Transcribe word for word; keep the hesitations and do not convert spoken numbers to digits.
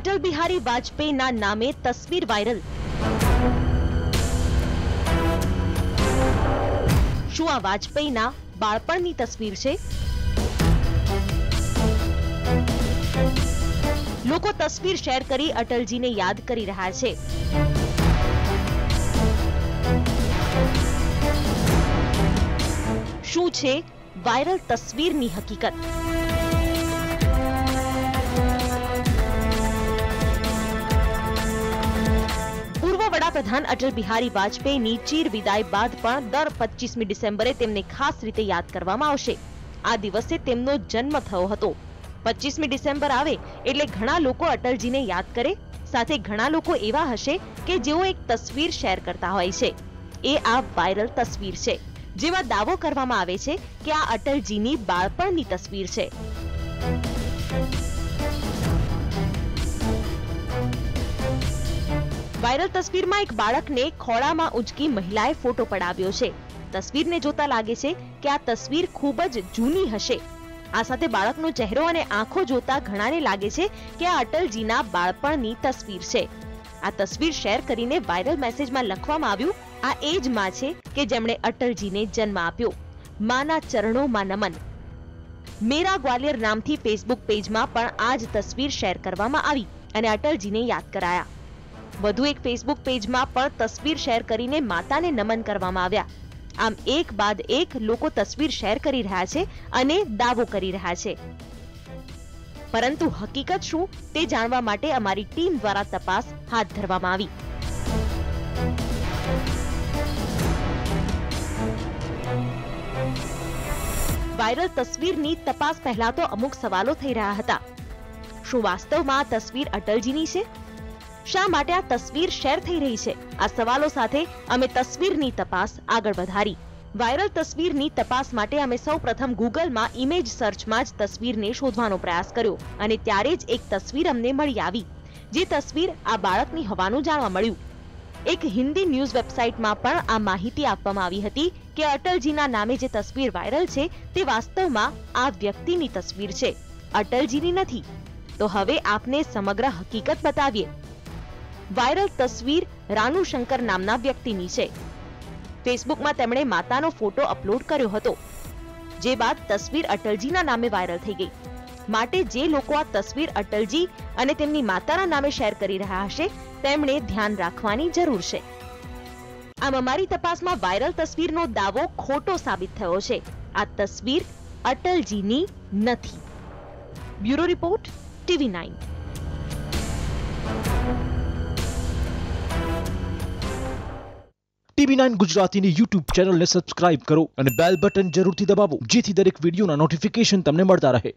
અટલ બિહારી વાજપેયીના નામે તસવીર વાયરલ। શું આ વાજપેયીના બાળપણની તસવીર છે? લોકો તસવીર શેર કરી અટલજીને યાદ કરી રહ્યા છે। શું છે વાયરલ તસવીરની હકીકત? प्रधान अटल बिहारी वाजपेयी नी चीर विदाय बाद पण दर पच्चीसमी डिसेम्बरे तेमने खास रीते याद करवामां आवशे। आ दिवसे तेमनो जन्म थयो हतो। पच्चीसमी डिसेम्बर आवे एटले घणा लोको अटलजीने याद करे, साथे घणा लोको एवा हशे के जेओ एक तस्वीर शेर करता होय छे। ए आ वायरल तस्वीर छे, जेवा दावो करवामां आवे छे के आ अटलजीनी बाळपणनी तस्वीर छे। वायरल तस्वीर में एक बालक ने खोड़ा में उजकी महिलाए फोटो पड़ाव्यो छे। तस्वीर ने जोता लागे छे के आ तस्वीर खूब ज जूनी हशे। आ साथे बालकनो चेहरो अने आंखों जोता घणाने लागे छे के आ अटलजीना बाळपणनी तस्वीर छे। आ तस्वीर शेर करीने वायरल मैसेज में लखवामां आव्युं, आ ए ज मां छे के जेमणे अटलजीने जन्म आप्यो। माना चरणों मां नमन। मेरा ग्वालियर नामथी फेसबुक पेज में पण आ ज तस्वीर शेर करवामां आवी अने अटलजीने याद कराया। વધુ એક ફેસબુક પેજમાં પણ તસવીર શેર કરીને માતાને નમન કરવામાં આવ્યા। આમ એક બાદ એક લોકો તસવીર શેર કરી રહ્યા છે અને દાવો કરી રહ્યા છે, પરંતુ હકીકત શું તે જાણવા માટે અમારી ટીમ દ્વારા તપાસ હાથ ધરવામાં આવી। વાયરલ તસવીરની તપાસ પહેલા તો અમુક સવાલો થઈ રહ્યા હતા। શું વાસ્તવમાં આ તસવીર અટલજીની છે? शा माटे आ तस्वीर शेर थई रही छे? आ सवालों साथे अमे तस्वीरनी तपास आगळ वधारी। वायरल तस्वीरनी तपास माटे अमे सौप्रथम गूगल मां इमेज सर्च मां ज तस्वीरने शोधवानो प्रयास कर्यो अने त्यारे ज एक तस्वीर अमने मळी आवी, जे तस्वीर आ बाळकनी होवानुं जाणवा मळ्युं। एक हिंदी न्यूज वेबसाइट मां पण आ माहिती आपवामां आवी हती के अटलजीना नामे जे तस्वीर वायरल छे ते वास्तवमां आ व्यक्तिनी तस्वीर छे, अटलजीनी नथी। तो हवे आपने समग्र हकीकत बतावीए। वायरल तस्वीर रानू शंकर नामना व्यक्तिनी छे। फेसबुक में तेमणे मातानो फोटो अपलोड कर्यो हतो, जे बाद तस्वीर अटलजीना नामे वायरल थई गई। माटे जे लोको आ तस्वीर अटलजी अने तेमनी माताना नामे शेर करी रह्या हशे तेमणे ध्यान राखवानी जरूर छे। आम अमारी तपास में वायरल तस्वीरनो दावो खोटो साबित थयो छे। आ तस्वीर अटलजीनी नथी। Bureau report, TV nine. TV nine Gujarati ने यूट्यूब चैनल ने सब्सक्राइब करो और बेल बटन जरूर दबावो, जेथी दरेक वीडियो ना नोटिफिकेशन तमने मळता रहे।